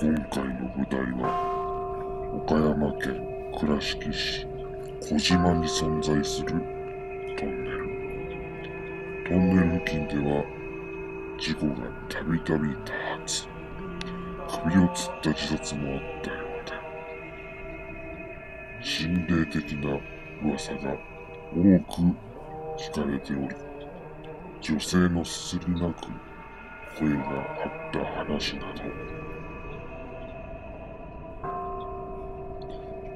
今回の舞台は岡山県倉敷市児島に存在するトンネル付近では事故がたびたび多発、首を吊った自殺もあったようだ。心霊的な噂が多く聞かれており、女性のすすり泣く声があった話など、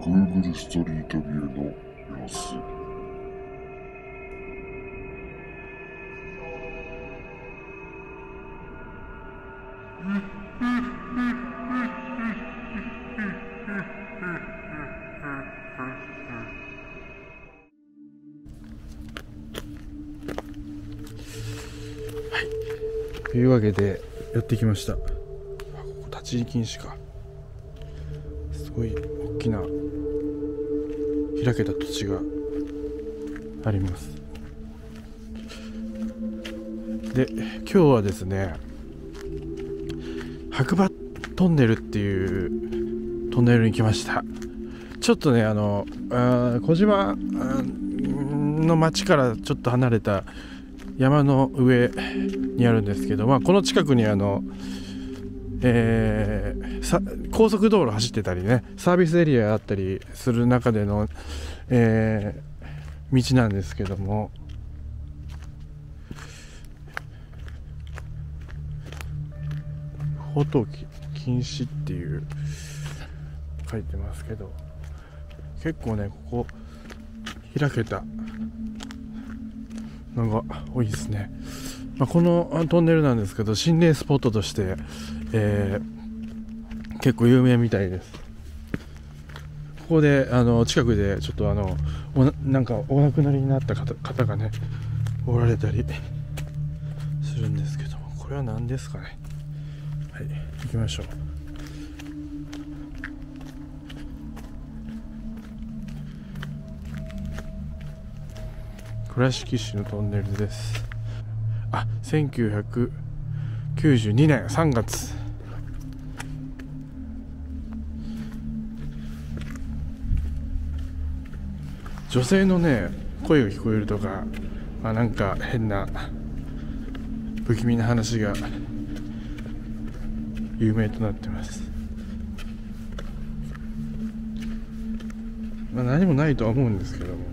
Google ストリートビューの様子。というわけでやってきました。あ、ここ立ち入り禁止か。すごい大きな開けた土地があります。で、今日はですね、白馬トンネルっていうトンネルに来ました。ちょっとね、児島の町からちょっと離れた山の上にあるんですけど、まあ、この近くに高速道路走ってたりね、サービスエリアあったりする中での、道なんですけども、歩道禁止っていう書いてますけど、結構ね、ここ開けたのが多いですね。まあ、このトンネルなんですけど、心霊スポットとして、結構有名みたいです。ここで近くでちょっとお亡くなりになった方がねおられたりするんですけども、これは何ですかね。はい、行きましょう。倉敷市のトンネルです。あ、1992年3月。女性のね、声が聞こえるとか、まあ、なんか変な不気味な話が有名となってます。まあ、何もないとは思うんですけども。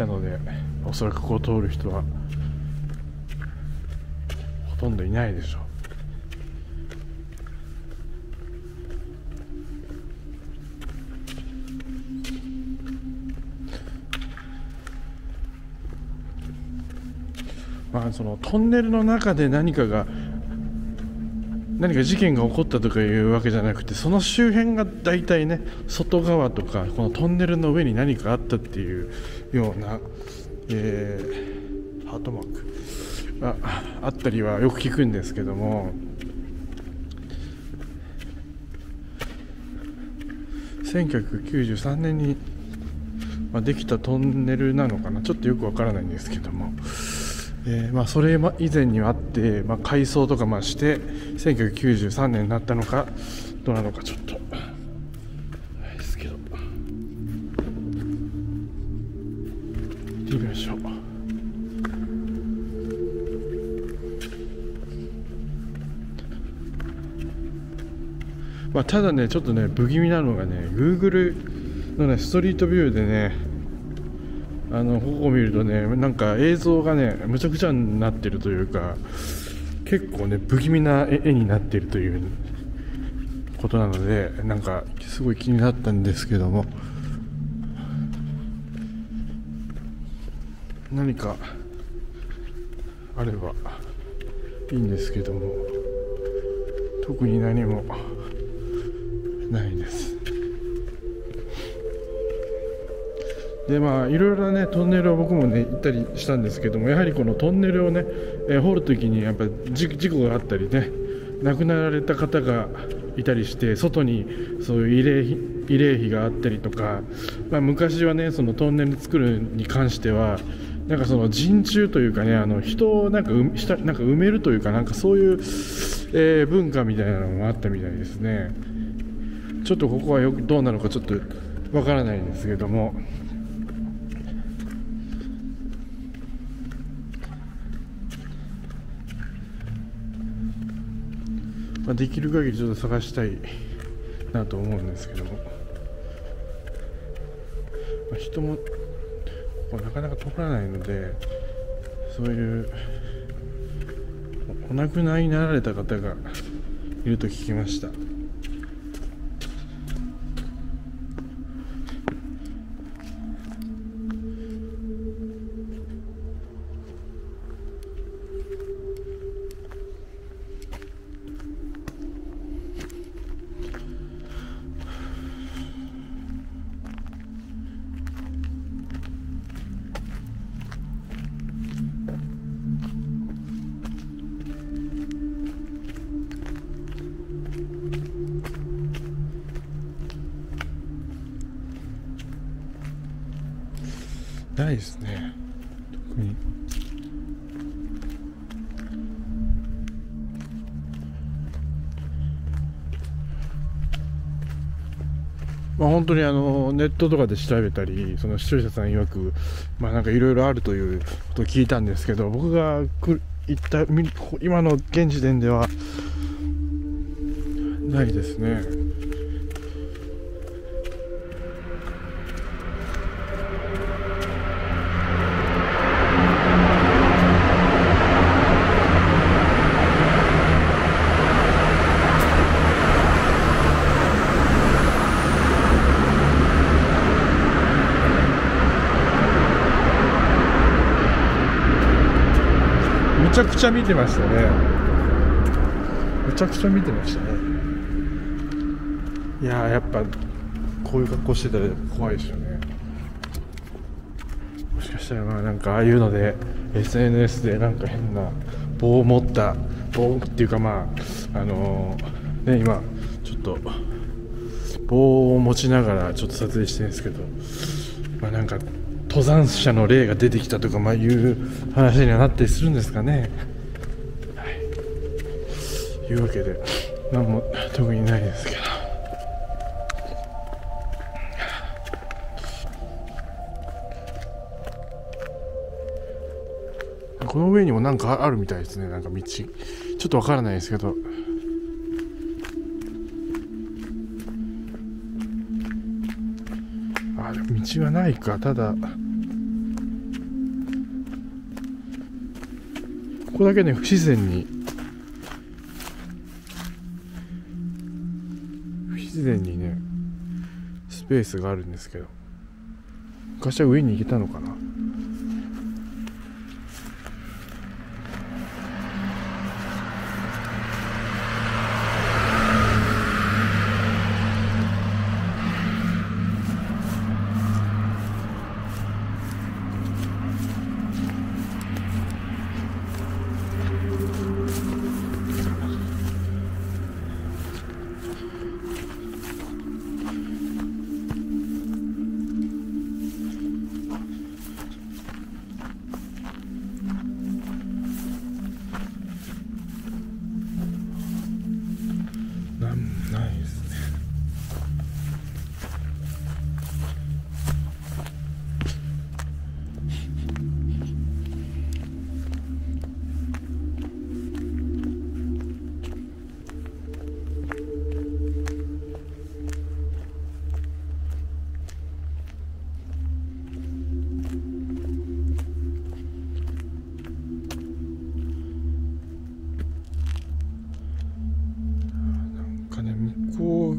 なのでおそらくここを通る人はほとんどいないでしょう。まあ、そのトンネルの中で何か事件が起こったとかいうわけじゃなくて、その周辺が大体ね、外側とかこのトンネルの上に何かあったっていうような、ハートマークがあったりはよく聞くんですけども、1993年に、まあ、できたトンネルなのかな、ちょっとよくわからないんですけども、まあ、それ以前にはあって、まあ、改装とかまあして1993年になったのかどうなのかちょっとですけど、行ってみましょう。まあ、ただね、ちょっとね不気味なのがね、 Google のねストリートビューでね、ここを見るとね、なんか映像がねむちゃくちゃになってるというか、結構ね不気味な絵になっているということなので、なんかすごい気になったんですけども、何かあればいいんですけども、特に何もないです。で、まあ、いろいろな、ね、トンネルを僕も、ね、行ったりしたんですけども、やはりこのトンネルを、ね、掘るときにやっぱ事故があったりね、亡くなられた方がいたりして、外にそういう慰霊碑があったりとか、まあ、昔は、ね、そのトンネル作るに関してはなんかその人中というかね、あの人をなんか埋めるというか、なんかそういう、文化みたいなのもあったみたいですね。ちょっとここはよくどうなのかちょっとわからないんですけども、まあ、できる限りちょっと探したいなと思うんですけども、まあ、人もなかなか通らないので、そういうお亡くなりになられた方がいると聞きました。ないですね、特に。まあ本当にネットとかで調べたり、その視聴者さん曰く、まあなんかいろいろあるということを聞いたんですけど、僕が行った今の現時点ではないですね。めちゃくちゃ見てましたね。めちゃくちゃ見てましたね。いやー、やっぱこういう格好してたら怖いですよね。もしかしたらまあなんかああいうので SNS でなんか変な棒を持った棒っていうか、まあね、今ちょっと棒を持ちながらちょっと撮影してるんですけど、まあなんか登山者の例が出てきたとか、まあいう話にはなったりするんですかね。はい、いうわけで何も特にないですけど、この上にもなんかあるみたいですね。なんか道ちょっとわからないですけど。道はないか、ただここだけね、不自然にねスペースがあるんですけど、昔は上に行けたのかな。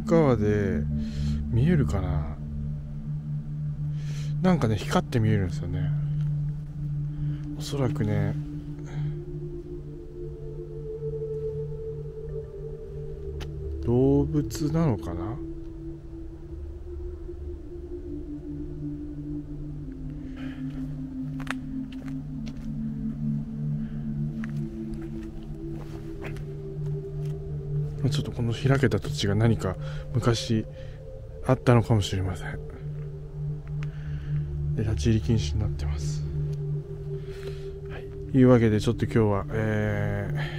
側で見えるかな、なんかね光って見えるんですよね。おそらくね、動物なのかな。ちょっとこの開けた土地が何か昔あったのかもしれません。で、立ち入り禁止になってます。いうわけで、ちょっと今日は、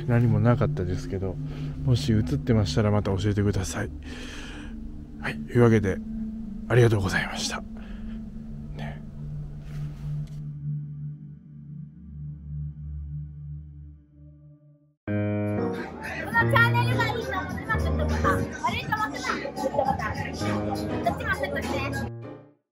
何もなかったですけど、もし映ってましたらまた教えてください。はい、というわけでありがとうございました。チャンネルがいいと思ってます。悪いと思ってます。